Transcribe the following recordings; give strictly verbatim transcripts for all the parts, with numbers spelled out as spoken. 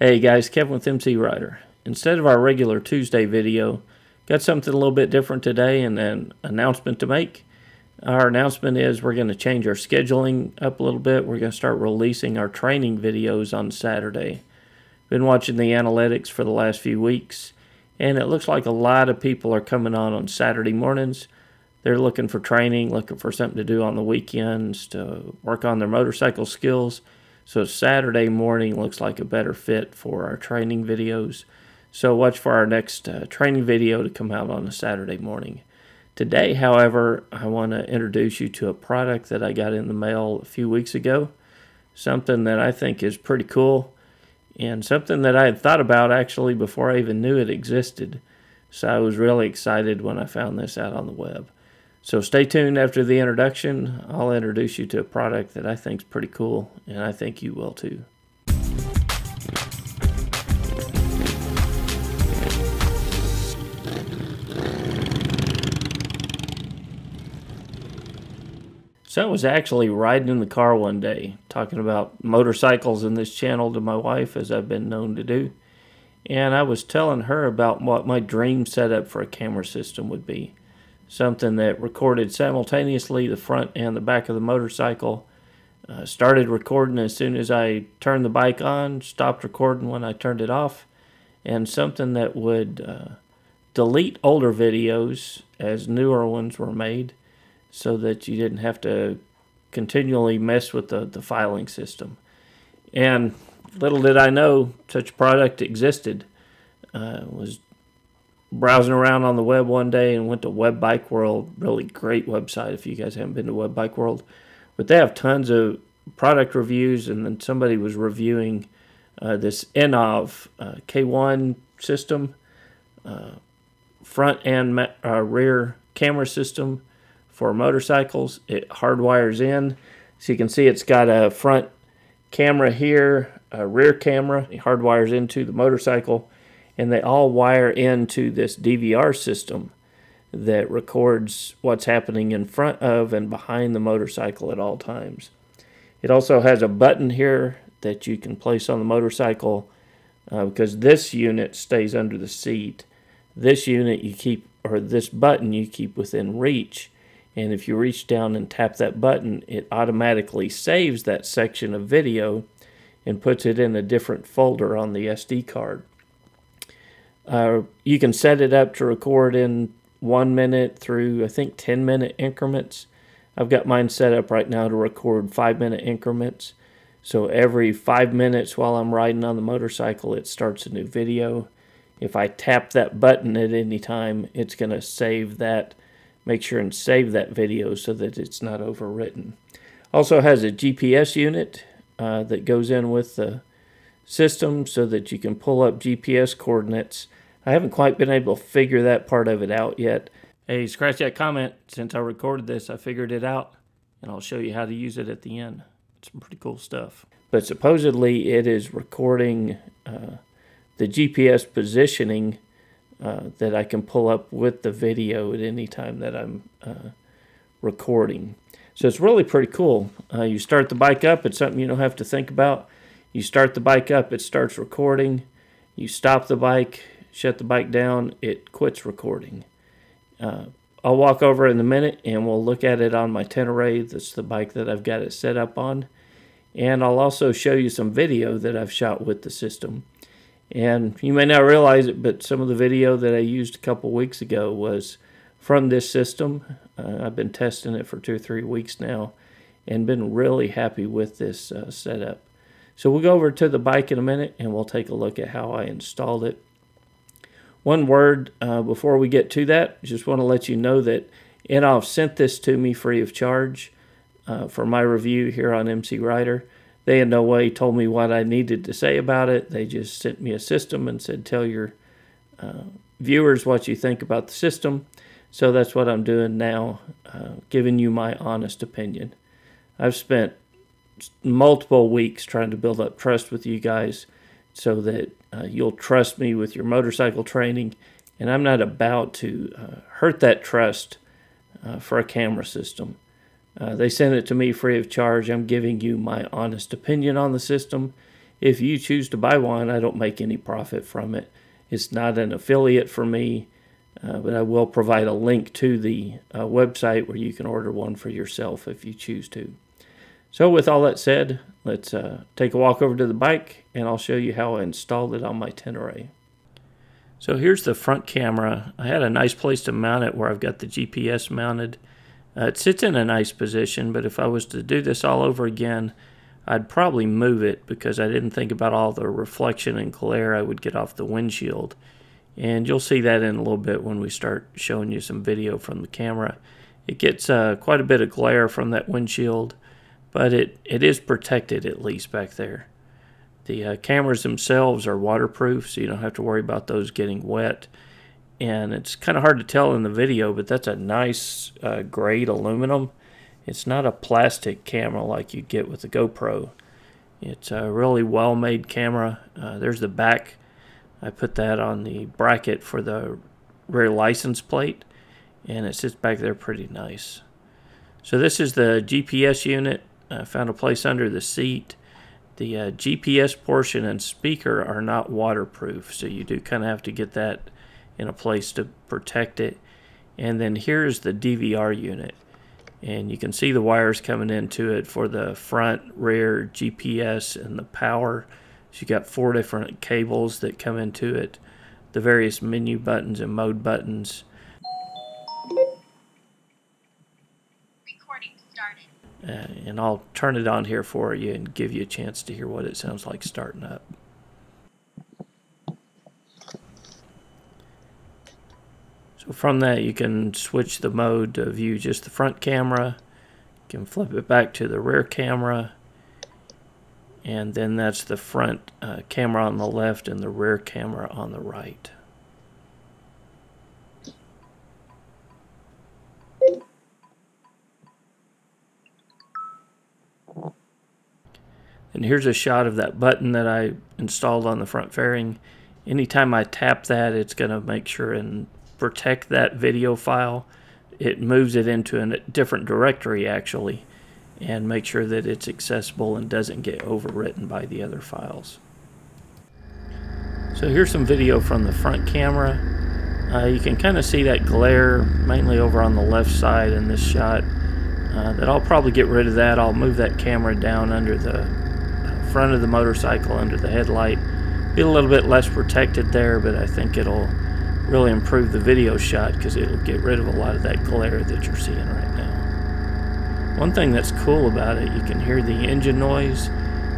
Hey guys, Kevin with M C Rider. Instead of our regular Tuesday video, got something a little bit different today and an announcement to make. Our announcement is we're going to change our scheduling up a little bit. We're going to start releasing our training videos on Saturday. Been watching the analytics for the last few weeks, and it looks like a lot of people are coming on on Saturday mornings. They're looking for training, looking for something to do on the weekends to work on their motorcycle skills. So Saturday morning looks like a better fit for our training videos. So watch for our next uh, training video to come out on a Saturday morning. Today, however, I want to introduce you to a product that I got in the mail a few weeks ago. Something that I think is pretty cool and something that I had thought about actually before I even knew it existed. So I was really excited when I found this out on the web. So stay tuned after the introduction. I'll introduce you to a product that I think is pretty cool, and I think you will too. So I was actually riding in the car one day, talking about motorcycles in this channel to my wife, as I've been known to do. And I was telling her about what my dream setup for a camera system would be. Something that recorded simultaneously the front and the back of the motorcycle. Uh, started recording as soon as I turned the bike on, stopped recording when I turned it off, and something that would uh, delete older videos as newer ones were made so that you didn't have to continually mess with the, the filing system. And little did I know such a product existed. Uh, it was browsing around on the web one day and went to Web Bike World. Really great website if you guys haven't been to Web Bike World. But they have tons of product reviews, and then somebody was reviewing uh, this Innovv uh, K one system, uh, front and uh, rear camera system for motorcycles. It hardwires in. So you can see it's got a front camera here, a rear camera. It hardwires into the motorcycle. And they all wire into this D V R system that records what's happening in front of and behind the motorcycle at all times. It also has a button here that you can place on the motorcycle uh, because this unit stays under the seat. This unit you keep, or this button you keep within reach. And if you reach down and tap that button, it automatically saves that section of video and puts it in a different folder on the S D card. Uh, you can set it up to record in one minute through, I think, ten minute increments. I've got mine set up right now to record five minute increments. So every five minutes while I'm riding on the motorcycle, it starts a new video. If I tap that button at any time, it's going to save that, make sure and save that video so that it's not overwritten. Also has a G P S unit uh, that goes in with the system so that you can pull up G P S coordinates. I haven't quite been able to figure that part of it out yet. Hey, scratch that comment. Since I recorded this, I figured it out, and I'll show you how to use it at the end. It's some pretty cool stuff. But supposedly it is recording uh, the G P S positioning uh, that I can pull up with the video at any time that I'm uh, recording. So it's really pretty cool. Uh, you start the bike up, it's something you don't have to think about. You start the bike up, it starts recording. You stop the bike, shut the bike down, it quits recording. Uh, I'll walk over in a minute and we'll look at it on my Ténéré. That's the bike that I've got it set up on. And I'll also show you some video that I've shot with the system. And you may not realize it, but some of the video that I used a couple weeks ago was from this system. Uh, I've been testing it for two or three weeks now and been really happy with this uh, setup. So we'll go over to the bike in a minute and we'll take a look at how I installed it. One word uh, before we get to that, just want to let you know that Innovv sent this to me free of charge uh, for my review here on M C Rider. They in no way told me what I needed to say about it. They just sent me a system and said, tell your uh, viewers what you think about the system. So that's what I'm doing now, uh, giving you my honest opinion. I've spent multiple weeks trying to build up trust with you guys so that uh, you'll trust me with your motorcycle training, and I'm not about to uh, hurt that trust uh, for a camera system. Uh, they sent it to me free of charge. I'm giving you my honest opinion on the system, If you choose to buy one, I don't make any profit from it. It's not an affiliate for me, uh, but I will provide a link to the uh, website where you can order one for yourself if you choose to. So with all that said, let's uh, take a walk over to the bike and I'll show you how I installed it on my Ténéré. So here's the front camera. I had a nice place to mount it where I've got the G P S mounted. Uh, it sits in a nice position, but if I was to do this all over again, I'd probably move it because I didn't think about all the reflection and glare I would get off the windshield. And you'll see that in a little bit when we start showing you some video from the camera. It gets uh, quite a bit of glare from that windshield, but it, it is protected at least back there. The uh, cameras themselves are waterproof, so you don't have to worry about those getting wet. And it's kind of hard to tell in the video, but that's a nice uh, grade aluminum. It's not a plastic camera like you get with the GoPro. It's a really well-made camera. Uh, there's the back. I put that on the bracket for the rear license plate, and it sits back there pretty nice. So this is the G P S unit. I found a place under the seat. The uh, G P S portion and speaker are not waterproof, so you do kind of have to get that in a place to protect it. And then here's the D V R unit, and you can see the wires coming into it for the front, rear, G P S, and the power. So you got four different cables that come into it, the various menu buttons and mode buttons. Recording started. Uh, and I'll turn it on here for you and give you a chance to hear what it sounds like starting up. So from that you can switch the mode to view just the front camera. You can flip it back to the rear camera, and then that's the front uh, camera on the left and the rear camera on the right. And here's a shot of that button that I installed on the front fairing. Anytime I tap that, it's going to make sure and protect that video file. It moves it into a different directory actually, and make sure that it's accessible and doesn't get overwritten by the other files. So here's some video from the front camera. Uh, you can kind of see that glare mainly over on the left side in this shot. Uh, that I'll probably get rid of that. I'll move that camera down under the front of the motorcycle under the headlight. Be a little bit less protected there, but I think it'll really improve the video shot because it'll get rid of a lot of that glare that you're seeing right now. One thing that's cool about it, you can hear the engine noise.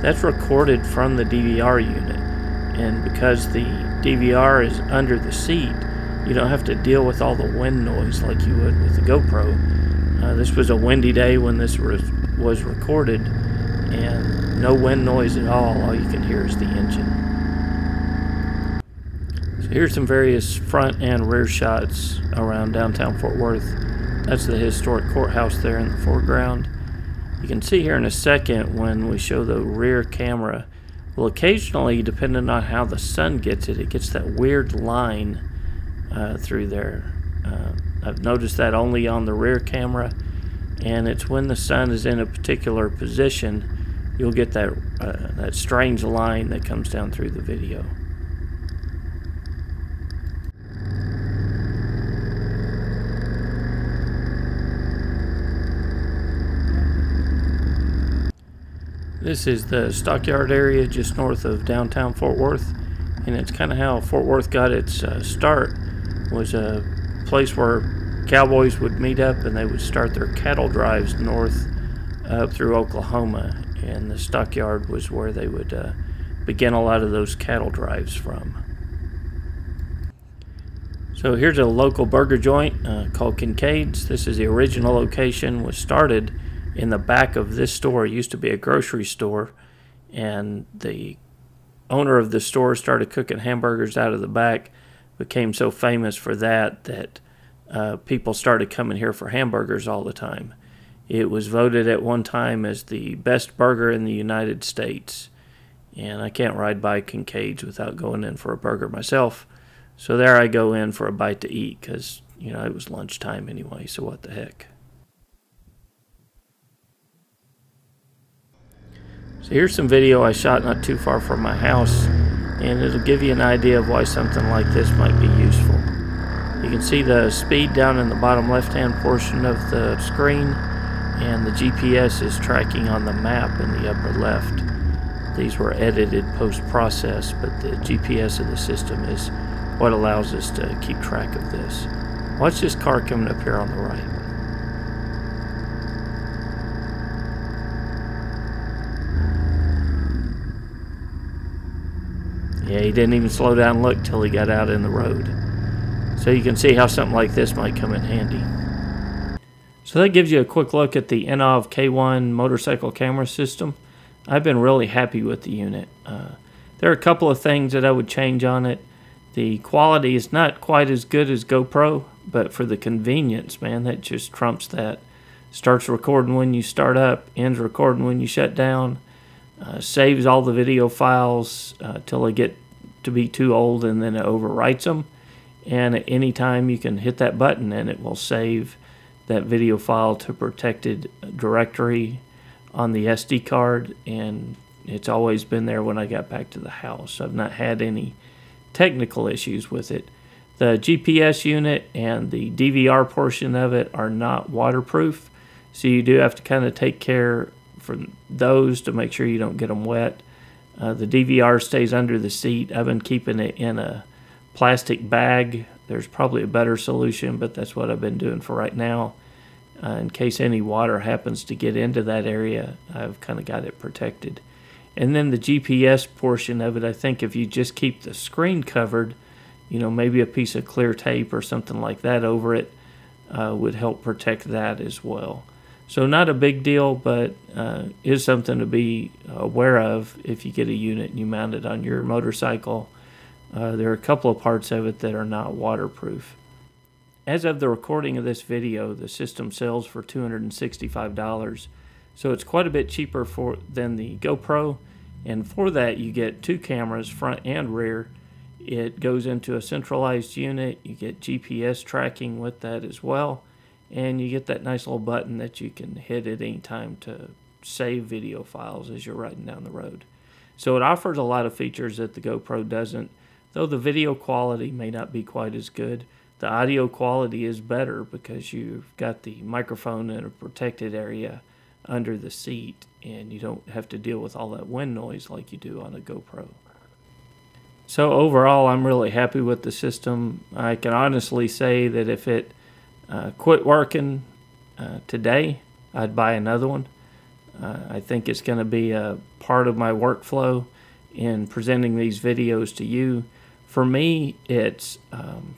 That's recorded from the D V R unit, and because the D V R is under the seat, you don't have to deal with all the wind noise like you would with the GoPro. Uh, this was a windy day when this was recorded, and no wind noise at all. All you can hear is the engine. So here's some various front and rear shots around downtown Fort Worth. That's the historic courthouse there in the foreground. You can see here in a second when we show the rear camera. Well, occasionally, depending on how the sun gets it, it gets that weird line uh, through there. Uh, I've noticed that only on the rear camera, and it's when the sun is in a particular position you'll get that, uh, that strange line that comes down through the video. This is the stockyard area just north of downtown Fort Worth, and it's kind of how Fort Worth got its uh, start. It was a place where cowboys would meet up and they would start their cattle drives north up through Oklahoma, and the stockyard was where they would uh, begin a lot of those cattle drives from. So here's a local burger joint uh, called Kincaid's. This is the original location. Was started in the back of this store. It used to be a grocery store, and the owner of the store started cooking hamburgers out of the back, became so famous for that that uh, people started coming here for hamburgers all the time. It was voted at one time as the best burger in the United States. And I can't ride by Kincaid's without going in for a burger myself. So there I go in for a bite to eat because, you know, it was lunchtime anyway, so what the heck. So here's some video I shot not too far from my house, and it'll give you an idea of why something like this might be useful. You can see the speed down in the bottom left hand portion of the screen, and the G P S is tracking on the map in the upper left. These were edited post-process, but the G P S of the system is what allows us to keep track of this. Watch this car coming up here on the right. Yeah, he didn't even slow down and look till he got out in the road. So you can see how something like this might come in handy. So that gives you a quick look at the Innovv K one motorcycle camera system. I've been really happy with the unit. Uh, there are a couple of things that I would change on it. The quality is not quite as good as GoPro, but for the convenience, man, that just trumps that. Starts recording when you start up, ends recording when you shut down, uh, saves all the video files uh, till they get to be too old, and then it overwrites them. And at any time you can hit that button and it will save that video file to protected directory on the S D card, and it's always been there when I got back to the house. I've not had any technical issues with it. The G P S unit and the D V R portion of it are not waterproof, so you do have to kind of take care for those to make sure you don't get them wet. Uh, the D V R stays under the seat. I've been keeping it in a plastic bag. There's probably a better solution, but that's what I've been doing for right now. Uh, in case any water happens to get into that area, I've kind of got it protected. And then the G P S portion of it, I think if you just keep the screen covered, you know, maybe a piece of clear tape or something like that over it uh, would help protect that as well. So not a big deal, but uh, is something to be aware of if you get a unit and you mount it on your motorcycle. Uh, there are a couple of parts of it that are not waterproof. As of the recording of this video, the system sells for two hundred sixty-five dollars, so it's quite a bit cheaper for than the GoPro, and for that you get two cameras, front and rear. It goes into a centralized unit, you get G P S tracking with that as well, and you get that nice little button that you can hit at any time to save video files as you're riding down the road. So it offers a lot of features that the GoPro doesn't. Though the video quality may not be quite as good, the audio quality is better because you've got the microphone in a protected area under the seat, and you don't have to deal with all that wind noise like you do on a GoPro. So overall, I'm really happy with the system. I can honestly say that if it uh, quit working uh, today, I'd buy another one. Uh, I think it's going to be a part of my workflow in presenting these videos to you. For me, it's um,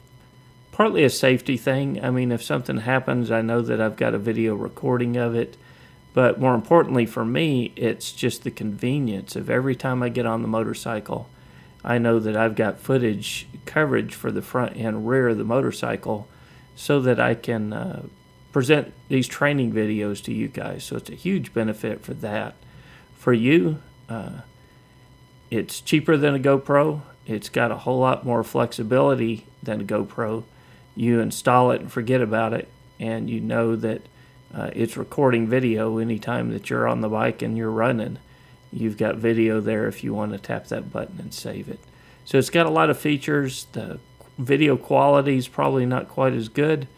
partly a safety thing. I mean, if something happens, I know that I've got a video recording of it. But more importantly for me, it's just the convenience of every time I get on the motorcycle, I know that I've got footage coverage for the front and rear of the motorcycle so that I can uh, present these training videos to you guys. So it's a huge benefit for that. For you, uh, It's cheaper than a GoPro. It's got a whole lot more flexibility than a GoPro. You install it and forget about it, and you know that uh, it's recording video anytime that you're on the bike and you're running. You've got video there if you want to tap that button and save it. So it's got a lot of features. The video quality is probably not quite as good,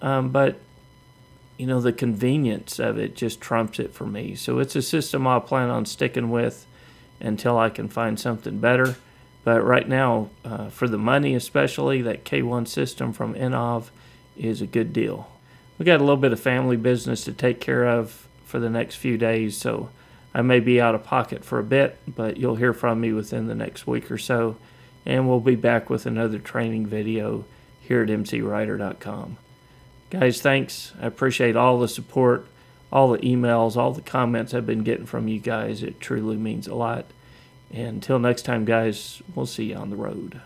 um, but you know, the convenience of it just trumps it for me. So it's a system I plan on sticking with until I can find something better. But right now, uh, for the money especially, that K one system from Innovv is a good deal. We got a little bit of family business to take care of for the next few days, so I may be out of pocket for a bit, but you'll hear from me within the next week or so, and we'll be back with another training video here at M C rider dot com. Guys, thanks. I appreciate all the support, all the emails, all the comments I've been getting from you guys. It truly means a lot. And until next time, guys, we'll see you on the road.